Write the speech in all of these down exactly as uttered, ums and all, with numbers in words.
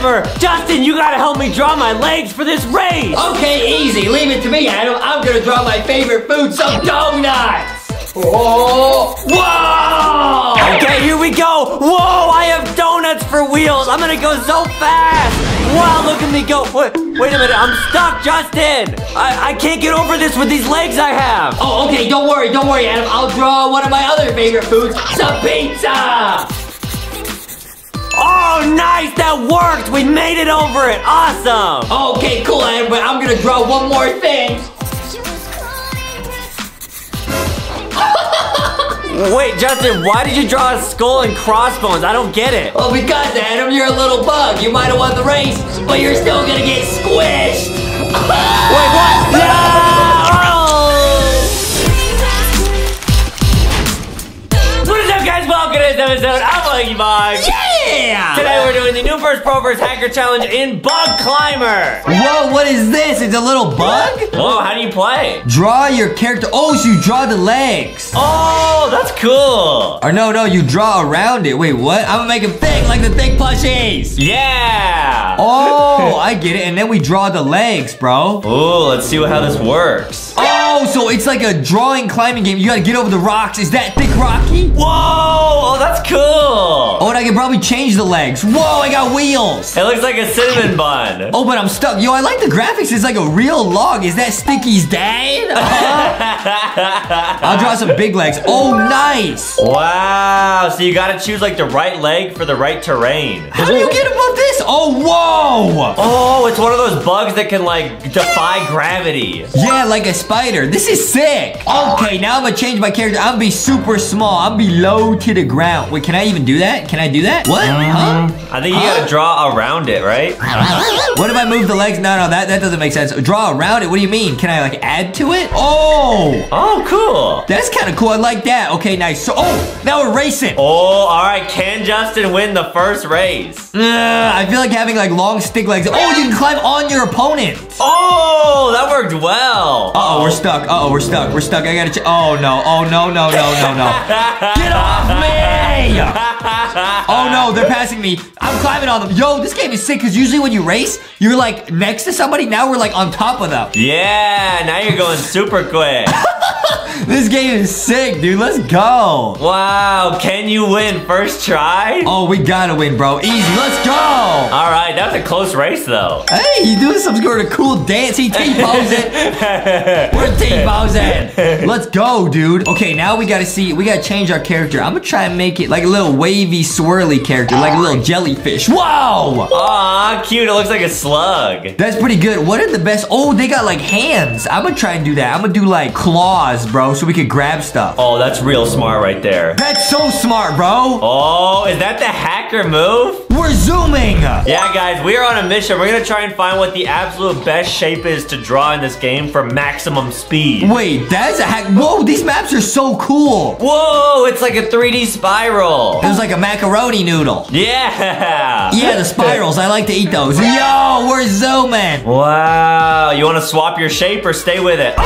ever. Justin, you gotta help me draw my legs for this race. Okay, easy. Leave it to me, Adam. I'm gonna draw my favorite food, some donuts. Oh! Whoa! Okay, here we go. Whoa! I have donuts for wheels. I'm gonna go so fast. Wow! Look at me go. Wait, wait a minute. I'm stuck, Justin. I I can't get over this with these legs I have. Oh, okay. Don't worry. Don't worry, Adam. I'll draw one of my other favorite foods, some pizza. Oh, nice! That worked. We made it over it. Awesome. Okay, cool, Adam. But I'm gonna draw one more thing. Wait, Justin, why did you draw a skull and crossbones? I don't get it. Well, because, Adam, you're a little bug. You might have won the race, but you're still gonna get squished. Wait, what? No! Oh! What is up, guys? Welcome to this episode of LankyBox. Yeah! Today we're doing the new first pro first hacker challenge in Bug Climber. Whoa, what is this? It's a little bug? Whoa, how do you play? Draw your character. Oh, so you draw the legs. Oh, that's cool. Or no, no, you draw around it. Wait, what? I'm gonna make them thick like the thick plushies. Yeah. Oh, I get it. And then we draw the legs, bro. Oh, let's see how this works. Oh, so it's like a drawing climbing game. You gotta get over the rocks. Is that thick Rocky? Whoa, oh, that's cool. Oh, and I can probably change the legs. Whoa, I got wheels. It looks like a cinnamon bun. Oh, but I'm stuck. Yo, I like the graphics. It's like a real log. Is that Sticky's dad? Uh-huh. I'll draw some big legs. Oh, nice. Wow. So you got to choose like the right leg for the right terrain. How do you get above this? Oh, whoa. Oh, it's one of those bugs that can like defy gravity. Yeah, like a spider. This is sick. Okay, now I'm going to change my character. I'm going to be super small. I'm going to be low to the ground. Wait, can I even do that? Can I do that? What? Mm-hmm. Huh? I think you huh? gotta draw around it, right? What if I move the legs? No, no, that, that doesn't make sense. Draw around it? What do you mean? Can I, like, add to it? Oh! Oh, cool. That's kind of cool. I like that. Okay, nice. So, oh, now we're racing. Oh, all right. Can Justin win the first race? Uh, I feel like having, like, long stick legs. Oh, you can climb on your opponent. Oh, that worked well. Uh-oh, we're stuck. Uh-oh, we're stuck. We're stuck. I gotta... Ch oh, no. Oh, no, no, no, no, no. Get off me! Oh, no, they're passing me. I'm climbing on them. Yo, this game is sick because usually when you race, you're like next to somebody. Now we're like on top of them. Yeah, now you're going super quick. This game is sick, dude. Let's go. Wow, can you win first try? Oh, we gotta win, bro. Easy, let's go. All right, that was a close race, though. Hey, you doing some sort of cool dance. He T-posing. We're T-posing. Let's go, dude. Okay, now we gotta see. We gotta change our character. I'm gonna try and make it like a little wavy, swirly character, like a little jellyfish. Whoa! Aw, cute. It looks like a slug. That's pretty good. What are the best? Oh, they got like hands. I'm gonna try and do that. I'm gonna do like claws, bro, so we can grab stuff. Oh, that's real smart right there. That's so smart, bro. Oh, is that the hacker move? We're zooming. Yeah, guys, we are on a mission. We're gonna try and find what the absolute best shape is to draw in this game for maximum speed. Wait, that's a hack. Whoa, these maps are so cool. Whoa, it's like a three D spiral. It was like a macaroni noodle. Yeah. Yeah, the spirals. I like to eat those. Yo, we're zooming. Wow. You want to swap your shape or stay with it? Oh,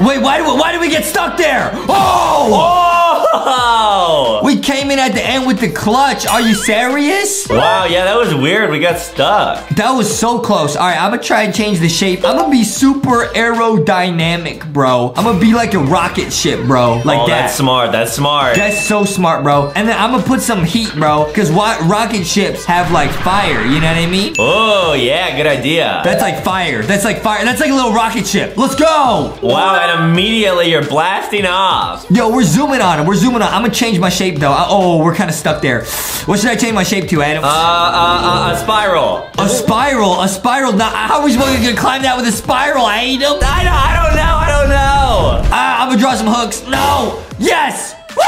no. Wait, wait, why do we, why do we get stuck there? Oh! Oh! We came in at the end with the clutch. Are you serious? Wow, yeah, that was weird. We got stuck. That was so close. All right, I'm going to try and change the shape. I'm going to be super aerodynamic, bro. I'm going to be like a rocket ship, bro. Like oh, that. That's smart. That's smart. That's so smart, bro. And then I'm going to put some heat, bro, because rocket ships have, like, fire. You know what I mean? Oh, yeah, good idea. That's like fire. That's like fire. That's like a little rocket ship. Let's go. Wow, and immediately you're blasting off. Yo, we're zooming on him. We're zooming on. I'm going to change my shape, though. I, oh, we're kind of stuck there. What should I change my shape to, Adam? Uh, uh, uh, a spiral. A spiral? A spiral? Now, how are we supposed to climb that with a spiral, Adam? I don't, I don't know. I don't know. Uh, I'm going to draw some hooks. No. Yes. Woo!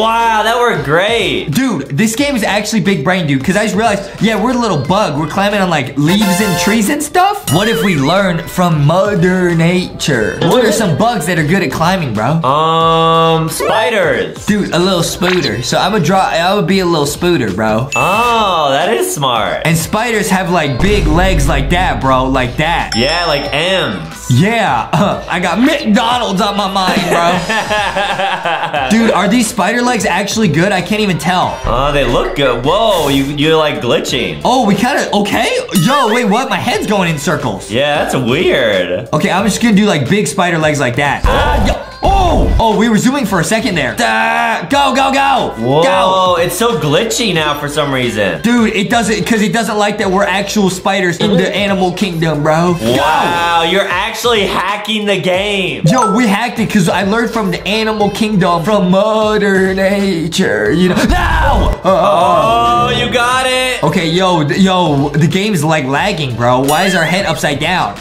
Wow, that worked great. Dude, this game is actually big brain, dude, because I just realized, yeah, we're a little bug. We're climbing on, like, leaves and trees and stuff. What if we learn from Mother Nature? What are some bugs that are good at climbing, bro? Um, spiders. Dude, a little spooter. So I'm gonna draw, I would be a little spooter, bro. Oh, that is smart. And spiders have, like, big legs like that, bro, like that. Yeah, like M's. Yeah, uh, I got McDonald's on my mind, bro. Dude, are these these spider legs actually good? I can't even tell. Oh, uh, they look good. Whoa, you, you're like glitching. Oh, we kind of, okay. Yo, wait, what? My head's going in circles. Yeah, that's weird. Okay, I'm just gonna do like big spider legs like that. Ah, yo. Oh, oh, we were zooming for a second there. Uh, go, go, go. Whoa, go. It's so glitchy now for some reason. Dude, it doesn't, because it doesn't like that we're actual spiders in the animal kingdom, bro. Wow, go. You're actually hacking the game. Yo, we hacked it because I learned from the animal kingdom, from Mother Nature, you know. No! Oh, oh, you got it. Okay, yo, yo, the game's like lagging, bro. Why is our head upside down?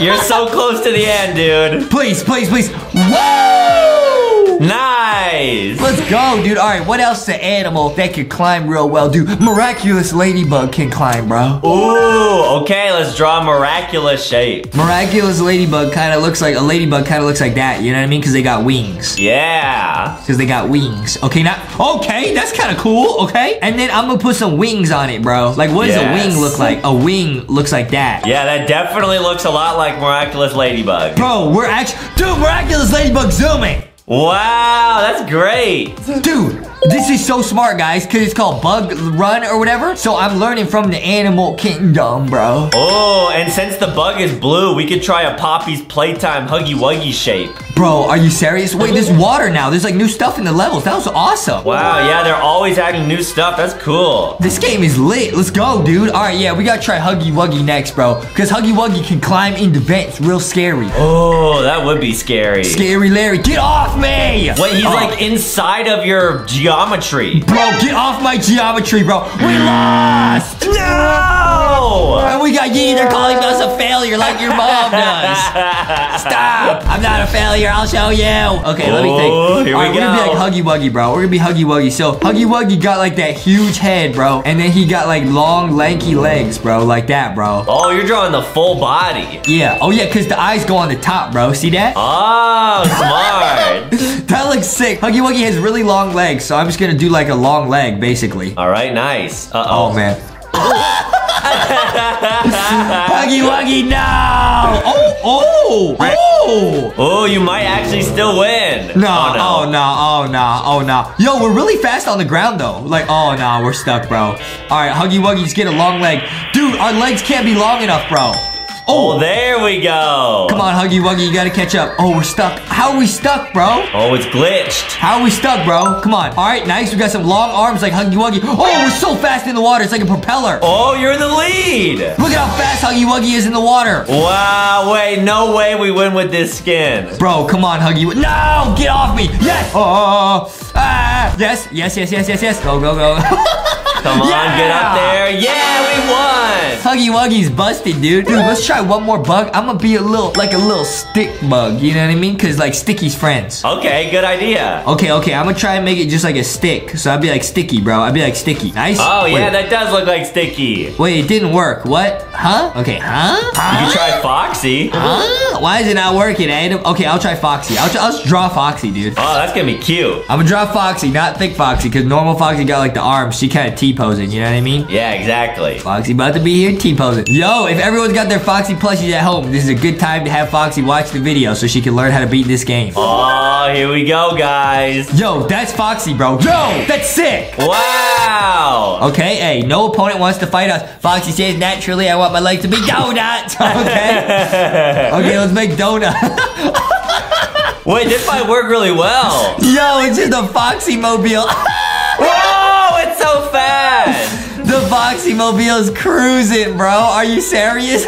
You're so close to the end, dude. Please, please, please. Woo! Nice. Let's go, dude. All right, what else the animal that could climb real well do? Miraculous Ladybug can climb, bro. Ooh, okay, let's draw a miraculous shape. Miraculous Ladybug kind of looks like, a ladybug kind of looks like that, you know what I mean? Because they got wings. Yeah. Because they got wings. Okay, not, okay, that's kind of cool, okay? And then I'm going to put some wings on it, bro. Like, what does yes. a wing look like? A wing looks like that. Yeah, that definitely looks a lot like like Miraculous Ladybug. Bro, we're actually, dude, Miraculous Ladybug zooming. Wow, that's great. Dude, this is so smart, guys, because it's called Bug Run or whatever. So I'm learning from the animal kingdom, bro. Oh, and since the bug is blue, we could try a Poppy's Playtime Huggy Wuggy shape. Bro, are you serious? Wait, there's water now. There's like new stuff in the levels. That was awesome. Wow, yeah, they're always adding new stuff. That's cool. This game is lit. Let's go, dude. All right, yeah, we gotta try Huggy Wuggy next, bro. Because Huggy Wuggy can climb into vents real scary. Oh, that would be scary. Scary Larry, get off me! Wait, he's oh. like inside of your geometry. Bro, get off my geometry, bro. We lost! No! And we got yeeted. They're calling us a failure like your mom does. Stop! I'm not a failure. I'll show you. Okay, let me think. Ooh, here All right, we go. We're gonna be like Huggy Wuggy, bro. We're gonna be Huggy Wuggy. So Huggy Wuggy got like that huge head, bro, and then he got like long, lanky legs, bro, like that, bro. Oh, you're drawing the full body. Yeah. Oh yeah, cause the eyes go on the top, bro. See that? Oh, smart. That looks sick. Huggy Wuggy has really long legs, so I'm just gonna do like a long leg, basically. All right, nice. Uh oh. Oh man. Huggy Wuggy, no! Oh, oh, oh! Oh, you might actually still win. No, oh no, oh no, oh no, oh, no. Yo, we're really fast on the ground, though. Like, oh, no, we're stuck, bro. All right, Huggy Wuggy, just get a long leg. Dude, our legs can't be long enough, bro. Oh, oh, there we go. Come on, Huggy Wuggy, you gotta catch up. Oh, we're stuck. How are we stuck, bro? Oh, it's glitched. How are we stuck, bro? Come on. All right, nice. We got some long arms like Huggy Wuggy. Oh, we're so fast in the water. It's like a propeller. Oh, you're in the lead. Look at how fast Huggy Wuggy is in the water. Wow, wait. No way we win with this skin. Bro, come on, Huggy Wuggy. No, get off me. Yes. Oh, ah. Yes, yes, yes, yes, yes, yes. Go, go, go. Come on, yeah! Get up there. Yeah, we won. Huggy Wuggy's busted, dude. Dude, let's try one more bug. I'm gonna be a little, like a little stick bug. You know what I mean? Because, like, Sticky's friends. Okay, good idea. Okay, okay. I'm gonna try and make it just like a stick. So I'd be like Sticky, bro. I'd be like Sticky. Nice. Oh, yeah, Wait. that does look like Sticky. Wait, it didn't work. What? Huh? Okay, huh? huh? You can try Foxy. Huh? Why is it not working, Adam? Okay, I'll try Foxy. I'll, I'll just draw Foxy, dude. Oh, that's gonna be cute. I'm gonna draw Foxy, not thick Foxy, because normal Foxy got, like, the arms. She kind of teeth posing, you know what I mean? Yeah, exactly. Foxy about to be here, T-posing. Yo, if everyone's got their Foxy plushies at home, this is a good time to have Foxy watch the video so she can learn how to beat this game. Oh, here we go, guys. Yo, that's Foxy, bro. Yo, that's sick. Wow. Okay, hey, no opponent wants to fight us. Foxy says, naturally, I want my leg to be donuts. Okay. Okay, let's make donuts. Wait, this might work really well. Yo, it's just a Foxy mobile. So fast. The Foxy Mobile is cruising, bro. Are you serious?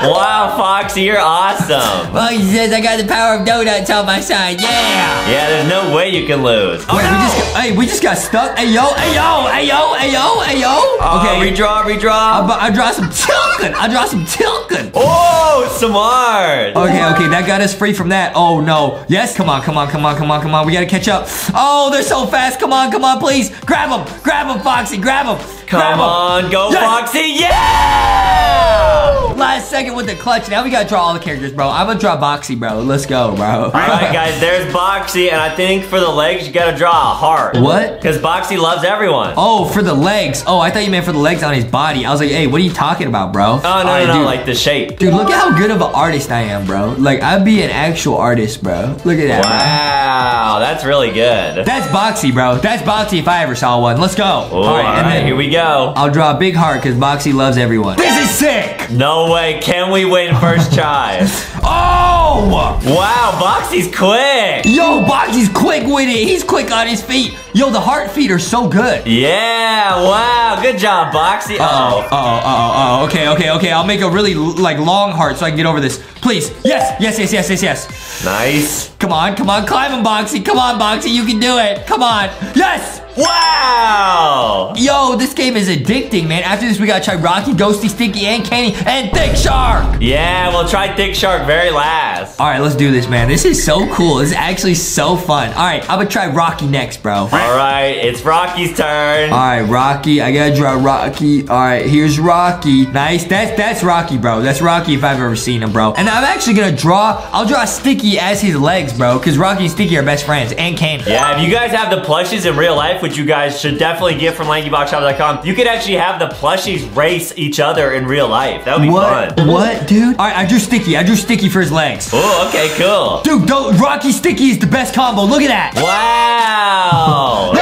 Wow, Foxy, you're awesome. Foxy says I got the power of donuts on my side. Yeah. Yeah, there's no way you can lose. Oh, Wait, no. we just got, hey, we just got stuck. Hey yo, hey yo, hey yo, hey yo, hey yo. Uh, okay, redraw, redraw. I draw some tilkin. I draw some tilkin. Oh, smart. Okay, okay, that got us free from that. Oh no. Yes, come on, come on, come on, come on, come on. We gotta catch up. Oh, they're so fast. Come on, come on, please. Grab them, grab them, Foxy, grab them. Come grab on, em. go yes. Foxy. Yeah. Woo! Last second with the clutch. Now we gotta draw all the characters, bro. I'm gonna draw Boxy, bro. Let's go, bro. All right, guys, there's Boxy, and I think for the legs, you gotta draw a heart. What? Because Boxy loves everyone. Oh, for the legs. Oh, I thought you meant for the legs on his body. I was like, hey, what are you talking about, bro? Oh, no, all right, no, no, dude. Like the shape. Dude, look at how good of an artist I am, bro. Like, I'd be an actual artist, bro. Look at that, wow, bro. That's really good. That's Boxy, bro. That's Boxy if I ever saw one. Let's go. Ooh, all right, all right, and then here we go. I'll draw a big heart because Boxy loves everyone. This is sick. No way. Can we win first try? Oh! Wow, Boxy's quick. Yo, Boxy's quick with it. He's quick on his feet. Yo, the heart feet are so good. Yeah, wow. Good job, Boxy. Uh-oh. Uh-oh, uh-oh, uh-oh. Okay, okay, okay. I'll make a really, like, long heart so I can get over this. Please. Yes, yes, yes, yes, yes, yes. Nice. Come on, come on. Climb him, Boxy. Come on, Boxy. You can do it. Come on. Yes. Wow! Yo, this game is addicting, man. After this, we gotta try Rocky, Ghosty, Stinky, and Candy, and Thick Shark! Yeah, we'll try Thick Shark very last. All right, let's do this, man. This is so cool. This is actually so fun. All right, I'm gonna try Rocky next, bro. All right, it's Rocky's turn. All right, Rocky. I gotta draw Rocky. All right, here's Rocky. Nice. That's, that's Rocky, bro. That's Rocky if I've ever seen him, bro. And I'm actually gonna draw, I'll draw Sticky as his legs, bro, because Rocky and Sticky are best friends, and Candy. Yeah, if you guys have the plushies in real life, you guys should definitely get from lanky box shop dot com. You could actually have the plushies race each other in real life. That would be what? fun. What, dude? All right, I drew Sticky. I drew Sticky for his legs. Oh, okay, cool. Dude, don't, Rocky Sticky is the best combo. Look at that. Wow. No!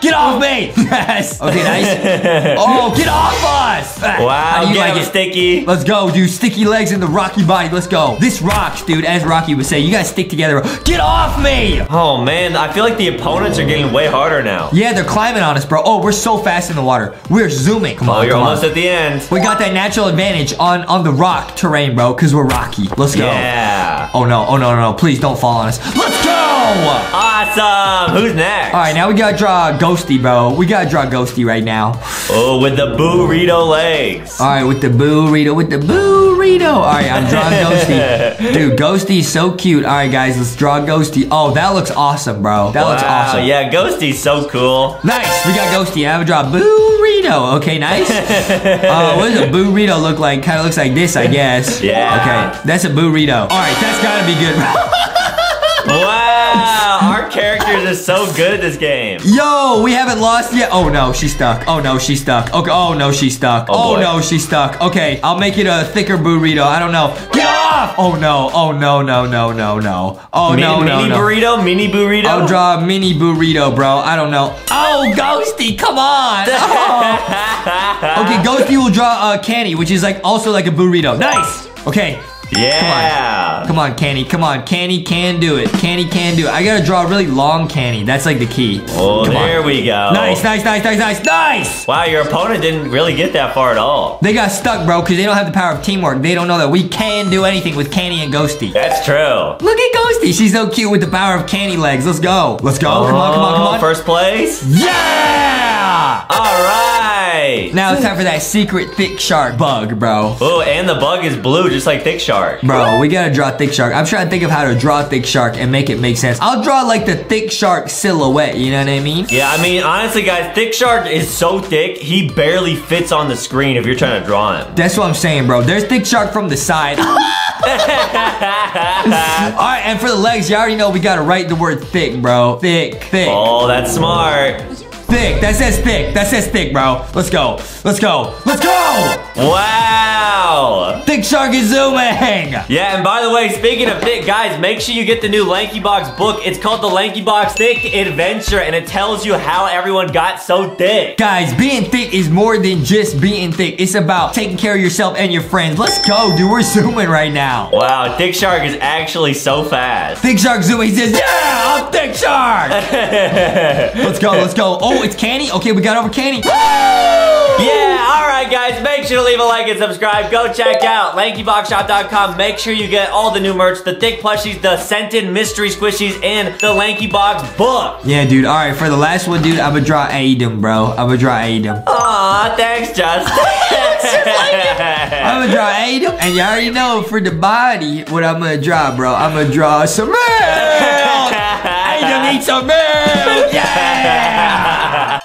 Get off me. Yes. Okay, nice. Oh, get off us. Wow, you like it, Sticky? Let's go, dude. Sticky legs and the Rocky body. Let's go. This rocks, dude, as Rocky would say. You guys stick together. Get off me. Oh, man. I feel like the opponents are getting way harder now. Yeah, they're climbing on us, bro. Oh, we're so fast in the water. We're zooming. Come on, oh, you're come almost on. at the end. We got that natural advantage on, on the rock terrain, bro, because we're rocky. Let's go. Yeah. Oh, no. Oh, no, no, no. Please don't fall on us. Let's go. Awesome. Who's next? All right, now we got to draw Ghosty, bro. We got to draw Ghosty right now. Oh, with the burrito legs. All right, with the burrito, with the burrito. All right, I'm drawing Ghosty. Dude, Ghosty's so cute. All right, guys, let's draw Ghosty. Oh, that looks awesome, bro. That wow. looks awesome. Yeah, Ghosty's so cool. Nice. We got Ghosty. I have a draw burrito. Okay, nice. uh, what does a burrito look like? Kind of looks like this, I guess. Yeah. Okay, that's a burrito. All right, that's got to be good, bro. Wow. Our characters are so good this game. Yo, we haven't lost yet. Oh, no, she's stuck. Oh, no, she's stuck. Okay. Oh, no, she's stuck. Oh, oh no, she's stuck. Okay, I'll make it a thicker burrito. I don't know. Get off! Oh, no. Oh, no, no, no, no, no. Oh, mini, no, no, Mini no. burrito? Mini burrito? I'll draw a mini burrito, bro. I don't know. Oh, Ghosty, come on. Oh. Okay, Ghosty will draw a candy, which is like also like a burrito. Nice. Okay. Yeah. Come on. Come on, Candy. Come on. Candy can do it. Candy can do it. I gotta draw a really long Candy. That's like the key. Oh, Come there on. we go. Nice, nice, nice, nice, nice, nice. Wow, your opponent didn't really get that far at all. They got stuck, bro, because they don't have the power of teamwork. They don't know that we can do anything with Candy and Ghosty. That's true. Look at Ghosty. She's so cute with the power of Candy legs. Let's go. Let's go. Oh, come on, come on, come on. First place. Yeah. All right. Now it's time for that secret Thick Shark bug, bro. Oh, and the bug is blue, just like Thick Shark. Bro, we gotta draw Thick Shark. I'm trying to think of how to draw Thick Shark and make it make sense. I'll draw like the Thick Shark silhouette, you know what I mean? Yeah, I mean, honestly, guys, Thick Shark is so thick, he barely fits on the screen if you're trying to draw him. That's what I'm saying, bro. There's Thick Shark from the side. All right, and for the legs, you already know we gotta write the word thick, bro. Thick, thick. Oh, that's smart. Thick. That says thick. That says thick, bro. Let's go. Let's go. Let's go! Wow! Thick Shark is zooming! Yeah, and by the way, speaking of thick, guys, make sure you get the new Lanky Box book. It's called The Lanky Box Thick Adventure, and it tells you how everyone got so thick. Guys, being thick is more than just being thick. It's about taking care of yourself and your friends. Let's go, dude. We're zooming right now. Wow, Thick Shark is actually so fast. Thick Shark zooming. He says, yeah, I'm Thick Shark! Let's go. Let's go. Oh, it's Candy? Okay, we got over Candy. Woo! Yeah, all right, guys. Make sure to leave a like and subscribe. Go check out lanky box shop dot com. Make sure you get all the new merch, the thick plushies, the scented mystery squishies, and the Lanky Box book. Yeah, dude. All right, for the last one, dude, I'm going to draw Adam, bro. I'm going to draw Adam. Aw, thanks, Justin. Just like I'm going to draw Adam. And you already know for the body what I'm going to draw, bro. I'm going to draw some milk. Adam needs some milk. Yeah.